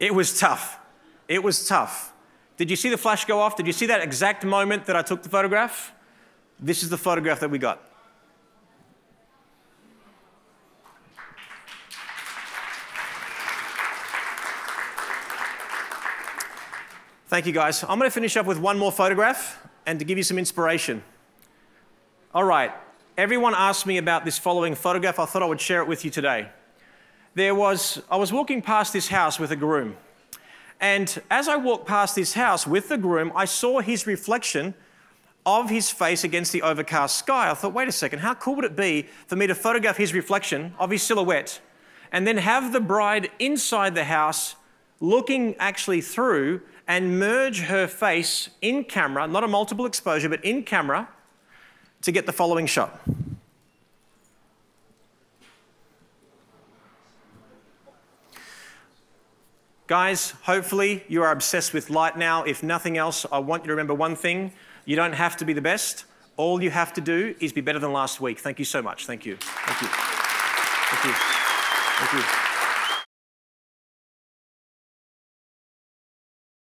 It was tough. It was tough. Did you see the flash go off? Did you see that exact moment that I took the photograph? This is the photograph that we got. Thank you, guys. I'm going to finish up with one more photograph and to give you some inspiration. All right. Everyone asked me about this following photograph. I thought I would share it with you today. I was walking past this house with a groom. And as I walked past this house with the groom, I saw his reflection of his face against the overcast sky. I thought, wait a second, how cool would it be for me to photograph his reflection of his silhouette and then have the bride inside the house looking actually through and merge her face in camera, not a multiple exposure, but in camera, to get the following shot. Guys, hopefully you are obsessed with light now. If nothing else, I want you to remember one thing. You don't have to be the best. All you have to do is be better than last week. Thank you so much. Thank you. Thank you. Thank you. Thank you.